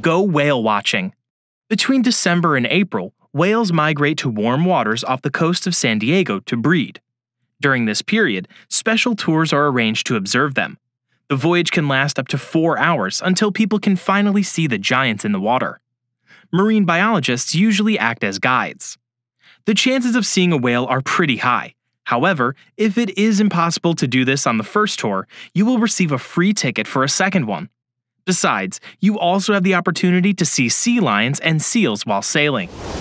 Go whale watching. Between December and April, whales migrate to warm waters off the coast of San Diego to breed. During this period, special tours are arranged to observe them. The voyage can last up to 4 hours until people can finally see the giants in the water. Marine biologists usually act as guides. The chances of seeing a whale are pretty high. However, if it is impossible to do this on the first tour, you will receive a free ticket for a second one. Besides, you also have the opportunity to see sea lions and seals while sailing.